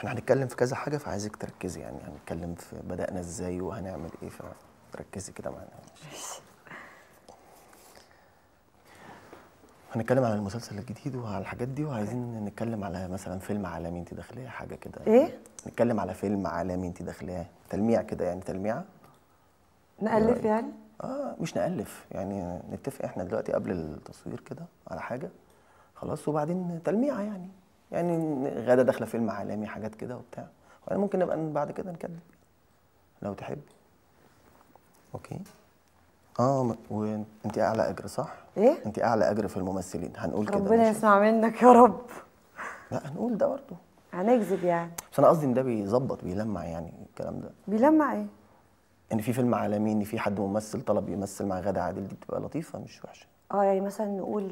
احنا هنتكلم في كذا حاجه، فعايزك تركزي، يعني هنتكلم في بدأنا ازاي وهنعمل ايه، فتركزي كده معانا. ماشي. هنتكلم على المسلسل الجديد وعلى الحاجات دي، وعايزين نتكلم على مثلا فيلم عالمي انت داخلاه حاجه كده. ايه؟ نتكلم على فيلم عالمي انت داخلاه، تلميع كده يعني، تلميعه. نألف يعني؟ مش نألف يعني، نتفق احنا دلوقتي قبل التصوير كده على حاجه خلاص، وبعدين تلميعه يعني، غادة داخله فيلم عالمي حاجات كده وبتاع، وانا ممكن نبقى بعد كده نكدب لو تحبي. اوكي. وانت اعلى اجر صح؟ ايه؟ انت اعلى اجر في الممثلين، هنقول كده. ربنا يسمع منك يا رب. لا هنقول ده برضه. هنكذب يعني. بس انا قصدي ان ده بيظبط، بيلمع يعني الكلام ده. بيلمع ايه؟ ان في فيلم عالمي، ان في حد ممثل طلب يمثل مع غادة عادل، دي بتبقى لطيفه مش وحشه. يعني مثلا نقول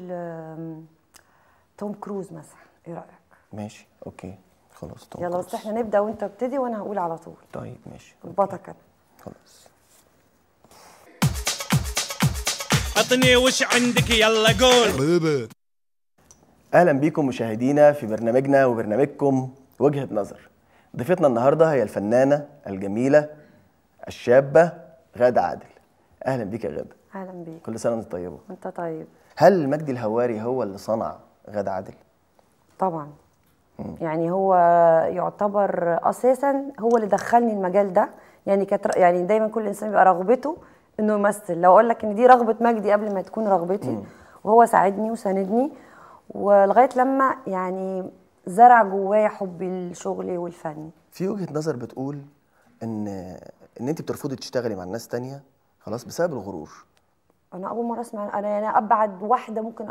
توم كروز مثلا، ايه رايك؟ ماشي اوكي خلاص. توم يلا كروز. بس احنا نبدا وانت ابتدي وانا هقول على طول. طيب ماشي. ظبطك انا. خلاص. عطني وش عندك يلا قول. اهلا بيكم مشاهدينا في برنامجنا وبرنامجكم وجهة نظر. ضيفتنا النهارده هي الفنانة الجميلة الشابة غادة عادل. اهلا بيك يا غادة. اهلا بيك. كل سنة وانت طيبة. وانت طيب. هل مجدي الهواري هو اللي صنع غادة عادل؟ طبعا. يعني هو يعتبر اساسا هو اللي دخلني المجال ده، يعني يعني دايما كل انسان بيبقى رغبته انه يمثل، لو اقول لك ان دي رغبه مجدي قبل ما تكون رغبتي، وهو ساعدني وساندني ولغايه لما يعني زرع جوايا حب الشغل والفن. في وجهه نظر بتقول ان انت بترفضي تشتغلي مع ناس تانية خلاص بسبب الغرور. انا اول مره اسمع، انا يعني ابعد واحده ممكن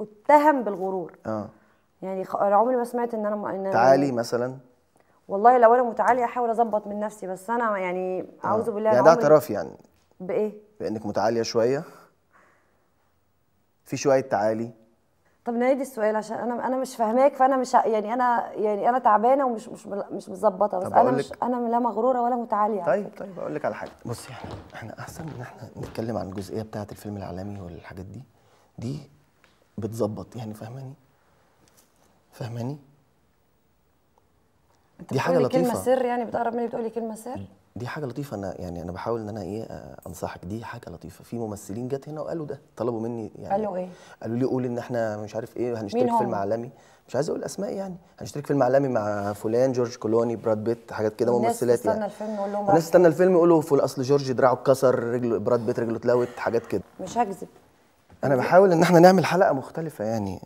اتهم بالغرور. يعني انا عمري ما سمعت ان انا تعالي مثلا. والله لو انا متعاليه احاول اظبط من نفسي، بس انا يعني اعوذ بالله. يعني ده اعتراف يعني بايه؟ بانك متعاليه شويه، في شويه تعالي. طب نعيد السؤال عشان انا مش فاهماك، فانا مش يعني انا تعبانه ومش مش متظبطه، بس انا مش لا مغروره ولا متعاليه. طيب اقول لك على حاجه. بصي احنا احسن ان احنا نتكلم عن الجزئيه بتاعه الفيلم العالمي والحاجات دي بتظبط يعني، فاهماني؟ دي حاجه لطيفه. كلمه سر يعني، بتقرب مني بتقولي كلمه سر. دي حاجه لطيفه، انا يعني انا بحاول ان انا انصحك، دي حاجه لطيفه. في ممثلين جت هنا وقالوا ده، طلبوا مني يعني. قالوا ايه؟ قالوا لي قول ان احنا مش عارف ايه هنشترك فيلم عالمي، مش عايز اقول اسماء يعني، هنشترك فيلم عالمي مع فلان، جورج كلوني، براد بيت، حاجات كده ممثلات يعني. الناس تستنى الفيلم، نقول لهم الناس تستنى الفيلم، يقولوا اصل جورج دراعه اتكسر، رجله، براد بيت رجله اتلوت، حاجات كده. مش هكذب، انا بحاول ان احنا نعمل حلقه مختلفه يعني،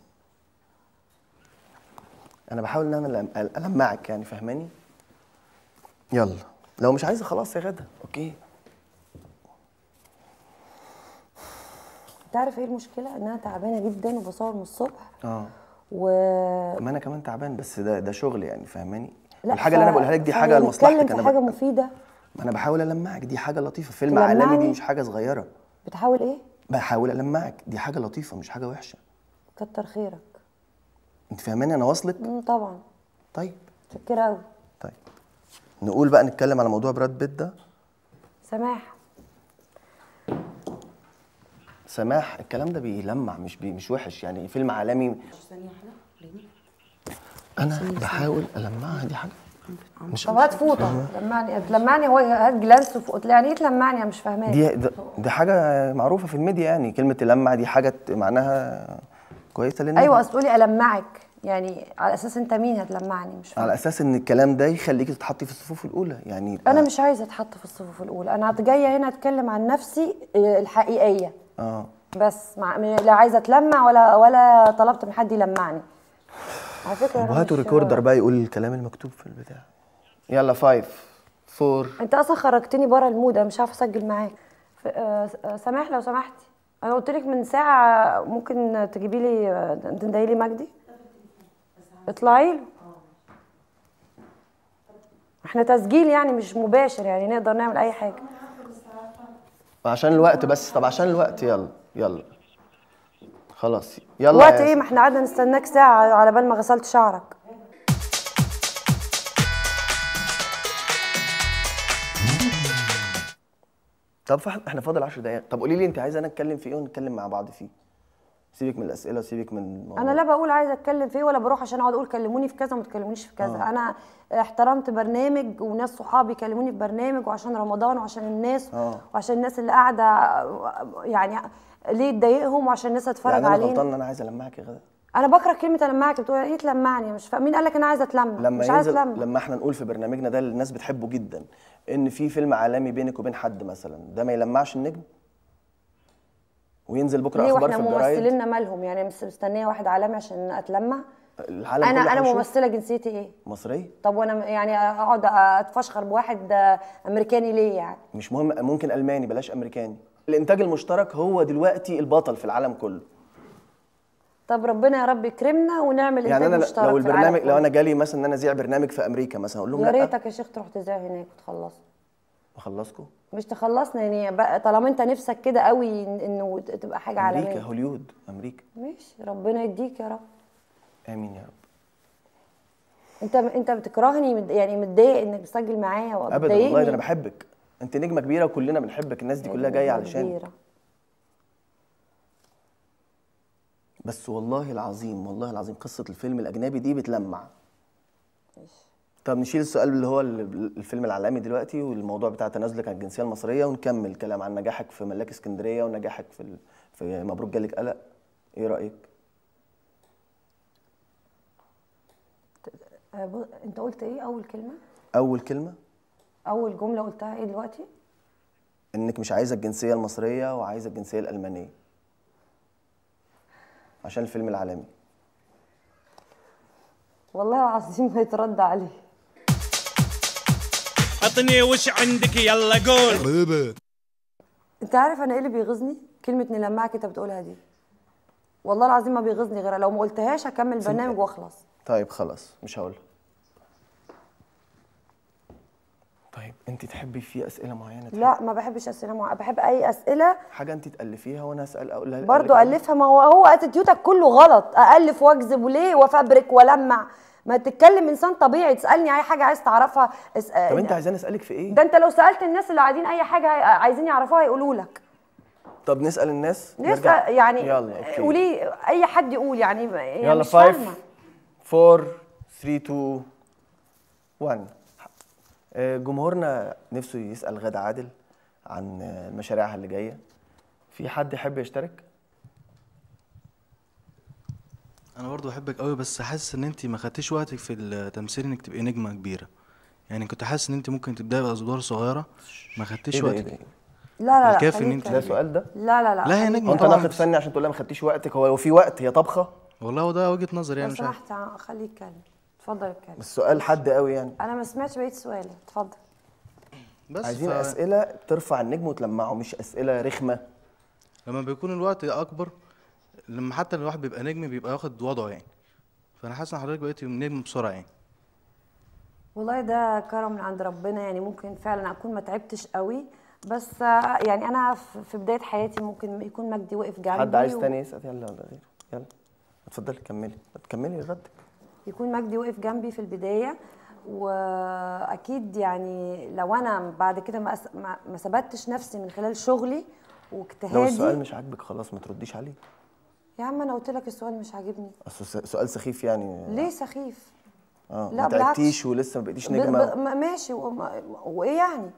انا بحاول ان انا المعك يعني، فاهماني؟ يلا لو مش عايزه خلاص يا غادة. اوكي. تعرف ايه المشكله؟ ان انا تعبانه جدا وبصور من الصبح. ما انا كمان تعبان، بس ده شغل يعني، فاهماني؟ الحاجه اللي انا بقولها لك دي حاجه لمصلحتك، انا حاجه مفيده. ما انا بحاول المعك، دي حاجه لطيفه. فيلم عالمي دي مش حاجه صغيره. بتحاول ايه؟ بحاول المعك، دي حاجه لطيفه مش حاجه وحشه. كتر خيرك. انت فاهماني انا واصلك؟ طبعا. طيب شكرا قوي. طيب نقول بقى، نتكلم على موضوع براد بيت ده. سماح الكلام ده بيلمع، مش وحش يعني، فيلم عالمي. ثانيه واحده، انا بحاول المعها دي حاجه. طب هات فوطه لمعني هو، هات جلانس وفوطه. يعني ايه تلمعني؟ انا مش فاهماك. دي حاجه معروفه في الميديا يعني، كلمه تلمع دي حاجه معناها كويسه للناس. ايوه اصل تقولي المعك يعني على اساس انت مين هتلمعني؟ مش فاهم. على اساس ان الكلام ده يخليكي تتحطي في الصفوف الاولى يعني. انا مش عايزه اتحط في الصفوف الاولى، انا جايه هنا اتكلم عن نفسي الحقيقيه. بس لا عايزه اتلمع ولا طلبت من حد يلمعني على فكره. وهاتوا ريكوردر بقى يقول الكلام المكتوب في البتاع. يلا 5 4. انت اصلا خرجتني بره المود، انا مش عارفه اسجل معاك. سماح لو سمحتي، أنا قلت لك من ساعة ممكن تجيبي لي تندهي لي مجدي؟ اطلعي له. احنا تسجيل يعني مش مباشر، يعني نقدر نعمل أي حاجة. عشان الوقت بس، طب عشان الوقت يلا خلاص يلا. وقت إيه؟ ما احنا قعدنا نستناك ساعة على بال ما غسلت شعرك. طب احنا فاضل 10 دقايق، طب قولي لي انت عايزه انا اتكلم في ايه ونتكلم مع بعض فيه. سيبك من الاسئله سيبك من موضوع. انا لا بقول عايزه اتكلم فيه ولا بروح عشان اقعد اقول كلموني في كذا وما تكلمونيش في كذا. انا احترمت برنامج وناس صحابي كلموني في برنامج وعشان رمضان وعشان الناس وعشان الناس اللي قاعده يعني ليه تضايقهم وعشان الناس هتتفرج علينا. يعني انا غلطان انا عايزه المعك يا غدا. انا بكره كلمه المعك. بتقول ايه تلمعني؟ مش مين قال لك انا عايزه اتلم؟ مش عايزه اتلم. لما احنا نقول في برنامجنا ده اللي الناس بتحبه جدا ان في فيلم عالمي بينك وبين حد مثلا، ده ما يلمعش النجم وينزل بكره اخبار في الجرايد؟ احنا ممثلينا مالهم يعني؟ مستنيه واحد عالمي عشان اتلمع؟ العالم انا ممثله جنسيتي ايه؟ مصريه. طب وانا يعني اقعد اتفشخر بواحد امريكاني ليه يعني؟ مش مهم، ممكن الماني، بلاش امريكاني. الانتاج المشترك هو دلوقتي البطل في العالم كله. طب ربنا يا رب يكرمنا ونعمل يعني انتاج مشترك. يعني انا لو البرنامج لو انا جالي مثلا ان انا ازيع برنامج في امريكا مثلا اقول لهم لا. يا ريتك يا شيخ تروح تذاع هناك وتخلصوا. اخلصكم؟ مش تخلصنا يعني، طالما انت نفسك كده قوي انه تبقى حاجه عالميه. امريكا، هوليود، امريكا. ماشي، ربنا يديك يا رب. امين يا رب. انت بتكرهني يعني، متضايق انك بتسجل معايا وبتضايقني؟ ابدا والله، ده انا بحبك، انت نجمه كبيره وكلنا بنحبك، الناس دي كلها جايه علشان بس. والله العظيم والله العظيم قصه الفيلم الاجنبي دي بتلمع. ماشي. طب نشيل السؤال اللي هو الفيلم العالمي دلوقتي والموضوع بتاع تنازلك عن الجنسيه المصريه ونكمل كلام عن نجاحك في ملاك اسكندريه ونجاحك في مبروك جالك قلق. ايه رايك؟ انت قلت ايه اول كلمه؟ اول كلمه؟ اول جمله قلتها ايه دلوقتي؟ انك مش عايزه الجنسيه المصريه وعايزه الجنسيه الالمانيه عشان الفيلم العالمي. والله العظيم ما يترد عليه. عطني وش عندك يلا قول. انت عارف انا ايه اللي بيغيظني؟ كلمه نلمعك انت بتقولها دي والله العظيم ما بيغيظني غيرها، لو ما قلتهاش هكمل البرنامج واخلص. طيب خلاص مش هقولها. طيب انت تحبي في اسئله معينه؟ لا ما بحبش اسئله معينه، بحب اي اسئله حاجه انت تالفيها وانا اسال اقولها برضو الفها. ما هو اتيتيودك كله غلط، الف واكذب وليه وافبرك والمع. ما تتكلم انسان طبيعي، تسالني اي حاجه عايز تعرفها. طب انت عايزاني اسالك في ايه؟ ده انت لو سالت الناس اللي قاعدين اي حاجه عايزين يعرفوها هيقولوا لك. طب نسال الناس؟ نسال يعني. يلا اوكي قولي، اي حد يقول يعني. يلا 5 4 3 2 1. جمهورنا نفسه يسأل غادة عادل عن مشاريعها اللي جاية. في حد يحب يشترك؟ أنا برضو بحبك قوي، بس حاسس إن أنت ما خدتيش وقتك في التمثيل إنك تبقي نجمة كبيرة. يعني كنت حاسس إن أنت ممكن تبدأي بأدوار صغيرة، ما خدتيش وقتك. إيه؟ لا الكافي إن أنت ده سؤال ده؟ لا لا هي نجمة. أنت ناقد فني عشان تقول لها ما خدتيش وقتك، هو في وقت هي طبخة؟ والله هو ده وجهة نظري يعني. لو سمحت خليه يتكلم. اتفضل اتكلم. السؤال حد قوي يعني. انا ما سمعتش بقيه سؤالك، اتفضل. بس عايزين اسئله ترفع النجم وتلمعه، مش اسئله رخمه. لما بيكون الوقت اكبر، لما حتى الواحد بيبقى نجم بيبقى واخد وضعه يعني. فانا حاسس ان حضرتك بقيتي نجم بسرعه يعني. والله ده كرم من عند ربنا يعني، ممكن فعلا اكون ما تعبتش قوي، بس يعني انا في بدايه حياتي ممكن يكون مجدي وقف جنبي. حد عايز تاني يسال؟ يلا ولا غيره؟ يلا اتفضلي كملي، تكملي ردك. يكون مجدي وقف جنبي في البدايه، واكيد يعني لو انا بعد كده ما ثبتش نفسي من خلال شغلي واجتهادي. لو السؤال مش عاجبك خلاص ما ترديش عليه. يا عم انا قلت لك السؤال مش عاجبني. اصل سؤال سخيف يعني. ليه سخيف؟ لا ما تعبتيش ولسه ما بقيتيش نجمه. ماشي وايه يعني؟